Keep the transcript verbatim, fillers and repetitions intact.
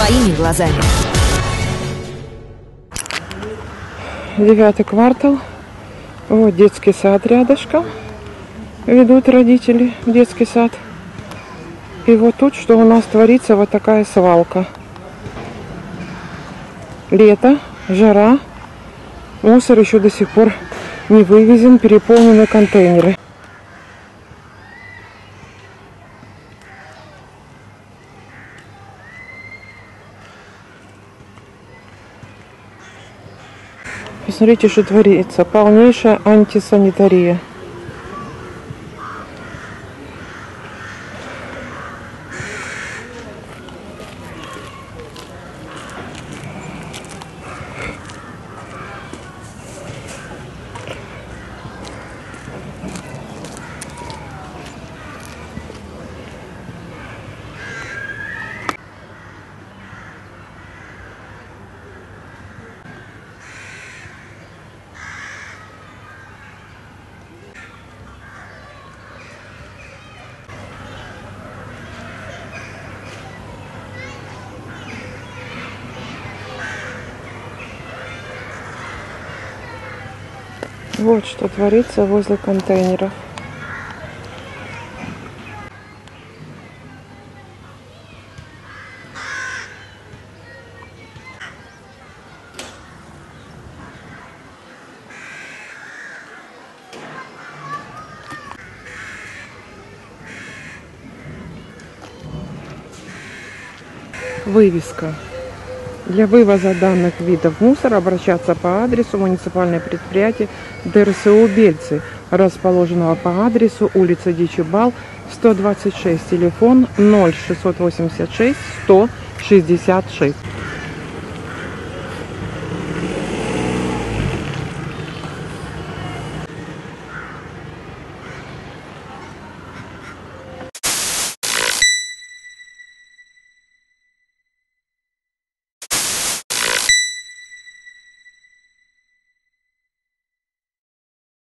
своими глазами. Девятый квартал. Вот детский сад рядышком. Ведут родители в детский сад. И вот тут, что у нас творится, вот такая свалка. Лето, жара, мусор еще до сих пор не вывезен, переполнены контейнеры. Посмотрите, что творится. Полнейшая антисанитария. Вот что творится возле контейнеров. Вывеска. Для вывоза данных видов мусора обращаться по адресу муниципальное предприятие Д Р С У Бельцы, расположенного по адресу улица Дичибал, сто двадцать шесть, телефон ноль шестьсот восемьдесят шесть сто шестьдесят шесть.